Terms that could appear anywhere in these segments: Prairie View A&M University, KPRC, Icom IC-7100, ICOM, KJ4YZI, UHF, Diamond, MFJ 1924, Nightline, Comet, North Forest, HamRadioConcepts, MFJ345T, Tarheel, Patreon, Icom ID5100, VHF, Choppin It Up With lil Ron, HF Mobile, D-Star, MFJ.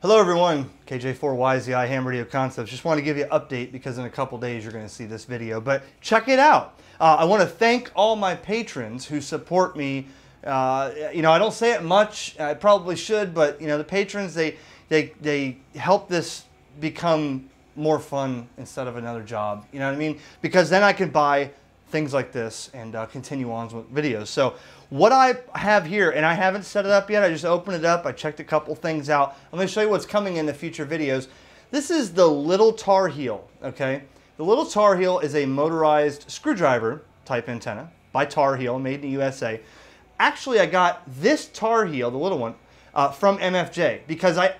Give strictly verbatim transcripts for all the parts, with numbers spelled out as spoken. Hello everyone, K J four Y Z I Ham Radio Concepts. Just want to give you an update because in a couple days you're going to see this video, but check it out. Uh, I want to thank all my patrons who support me. Uh, you know, I don't say it much, I probably should, but you know, the patrons, they, they, they help this become more fun instead of another job. You know what I mean? Because then I can buy things like this and uh, continue on with videos. So what I have here, and I haven't set it up yet, I just opened it up, I checked a couple things out. I'm gonna show you what's coming in the future videos. This is the Little Tarheel, okay? The Little Tarheel is a motorized screwdriver type antenna by Tarheel, made in the U S A. Actually, I got this Tarheel, the little one, uh, from M F J because I,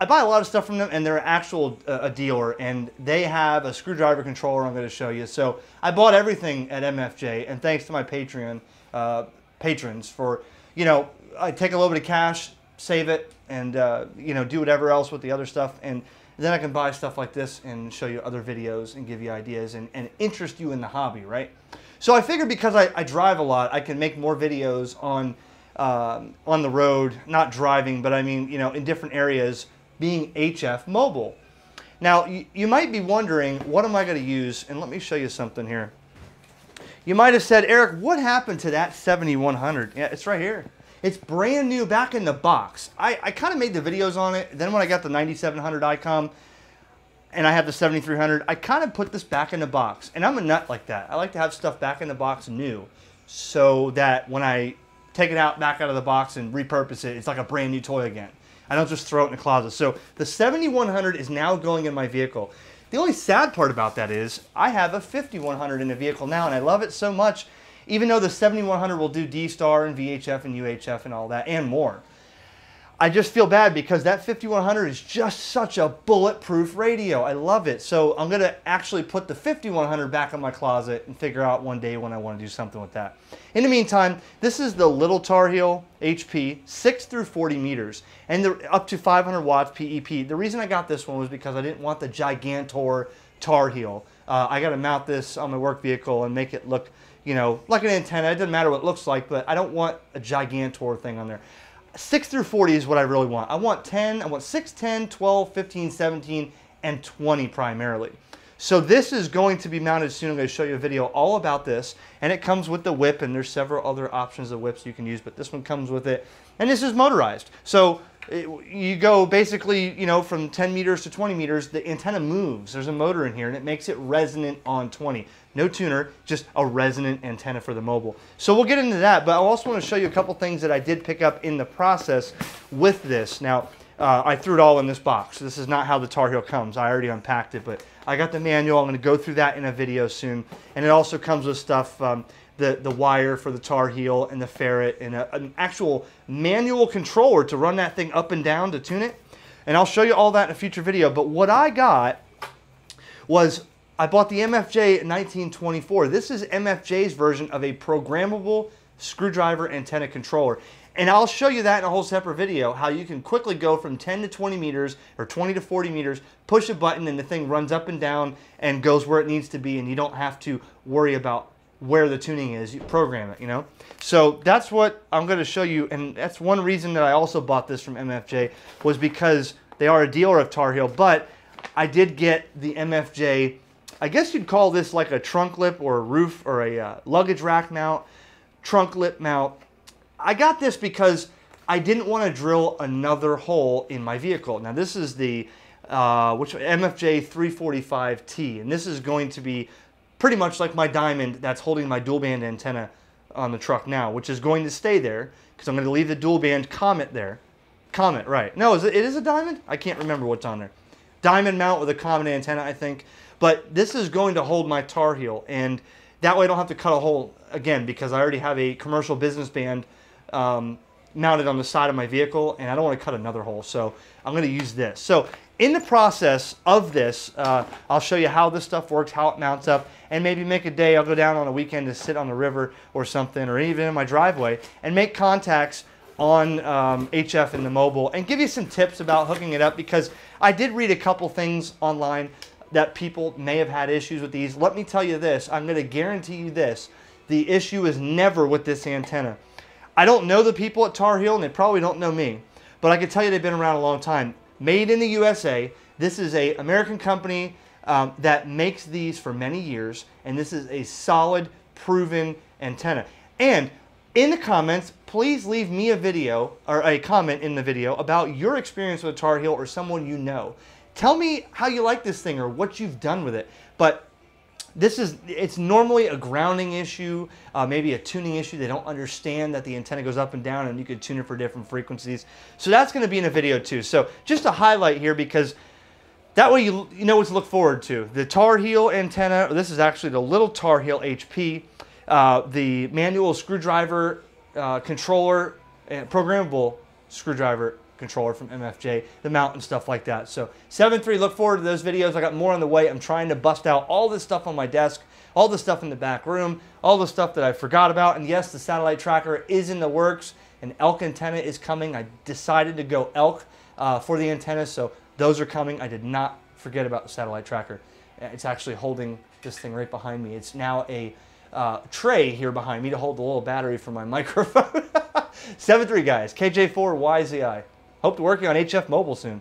I buy a lot of stuff from them and they're an actual uh, a dealer and they have a screwdriver controller I'm going to show you. So I bought everything at M F J, and thanks to my Patreon uh, patrons for, you know, I take a little bit of cash, save it, and, uh, you know, do whatever else with the other stuff. And then I can buy stuff like this and show you other videos and give you ideas and, and interest you in the hobby, right? So I figured because I, I drive a lot, I can make more videos on, um, on the road, not driving, but I mean, you know, in different areas, being H F Mobile. Now, you, you might be wondering, what am I going to use? And let me show you something here. You might have said, Eric, what happened to that seventy-one hundred? Yeah, it's right here. It's brand new, back in the box. I, I kind of made the videos on it. Then when I got the ninety-seven hundred ICOM and I have the seventy-three hundred, I kind of put this back in the box. And I'm a nut like that. I like to have stuff back in the box new so that when I take it out, back out of the box and repurpose it, it's like a brand new toy again. I don't just throw it in the closet. So the seventy-one hundred is now going in my vehicle. The only sad part about that is I have a fifty-one hundred in the vehicle now, and I love it so much, even though the seventy-one hundred will do D-Star and V H F and U H F and all that and more. I just feel bad because that fifty-one hundred is just such a bulletproof radio. I love it. So I'm going to actually put the fifty-one hundred back in my closet and figure out one day when I want to do something with that. In the meantime, this is the Little Tarheel H P, six through forty meters, and they're up to five hundred watts P E P. The reason I got this one was because I didn't want the Gigantor Tarheel. Uh, I got to mount this on my work vehicle and make it look, you know, like an antenna. It doesn't matter what it looks like, but I don't want a Gigantor thing on there. six through forty is what I really want. I want ten, I want six, ten, twelve, fifteen, seventeen, and twenty primarily. So this is going to be mounted soon. I'm going to show you a video all about this. And it comes with the whip, and there's several other options of whips you can use, but this one comes with it. And this is motorized. So it, you go basically, you know, from ten meters to twenty meters, the antenna moves. There's a motor in here, and it makes it resonant on twenty. No tuner, just a resonant antenna for the mobile. So we'll get into that, but I also want to show you a couple things that I did pick up in the process with this. Now, uh, I threw it all in this box. This is not how the Tarheel comes. I already unpacked it, but I got the manual. I'm going to go through that in a video soon. And it also comes with stuff, um, the, the wire for the Tarheel and the ferret and a, an actual manual controller to run that thing up and down to tune it. And I'll show you all that in a future video. But what I got was, I bought the M F J nineteen twenty-four. This is M F J's version of a programmable screwdriver antenna controller. And I'll show you that in a whole separate video, how you can quickly go from ten to twenty meters or twenty to forty meters, push a button and the thing runs up and down and goes where it needs to be, and you don't have to worry about where the tuning is. You program it, you know? So that's what I'm going to show you, and that's one reason that I also bought this from M F J, was because they are a dealer of Tarheel, but I did get the M F J. I guess you'd call this like a trunk lip or a roof or a uh, luggage rack mount, trunk lip mount. I got this because I didn't want to drill another hole in my vehicle. Now this is the uh, which M F J three forty-five T, and this is going to be pretty much like my Diamond that's holding my dual band antenna on the truck now, which is going to stay there because I'm going to leave the dual band Comet there. Comet, right. No, is it, it is a Diamond? I can't remember what's on there. Diamond mount with a Comet antenna, I think. But this is going to hold my Tarheel, and that way I don't have to cut a hole again because I already have a commercial business band um, mounted on the side of my vehicle, and I don't want to cut another hole, so I'm going to use this. So in the process of this, uh, I'll show you how this stuff works, how it mounts up, and maybe make a day. I'll go down on a weekend to sit on the river or something, or even in my driveway, and make contacts on um, H F and the mobile, and give you some tips about hooking it up, because I did read a couple things online that people may have had issues with these. Let me tell you this, I'm gonna guarantee you this, the issue is never with this antenna. I don't know the people at Tarheel, and they probably don't know me, but I can tell you they've been around a long time. Made in the U S A. This is an American company um, that makes these for many years, and this is a solid, proven antenna. And in the comments, please leave me a video or a comment in the video about your experience with Tarheel or someone you know. Tell me how you like this thing or what you've done with it. But this is, it's normally a grounding issue, uh, maybe a tuning issue. They don't understand that the antenna goes up and down and you can tune it for different frequencies. So that's going to be in a video too. So just a highlight here, because that way you, you know what to look forward to. The Tarheel antenna, this is actually the little Tarheel H P, uh, the manual screwdriver uh, controller, uh, programmable screwdriver controller from M F J, the mount and stuff like that. So seven three, look forward to those videos. I got more on the way. I'm trying to bust out all this stuff on my desk, all the stuff in the back room, all the stuff that I forgot about. And yes, the satellite tracker is in the works. An elk antenna is coming. I decided to go elk uh, for the antenna, so those are coming. I did not forget about the satellite tracker. It's actually holding this thing right behind me. It's now a uh, tray here behind me to hold the little battery for my microphone. seven three guys, K J four Y Z I. Hope to work you on H F Mobile soon.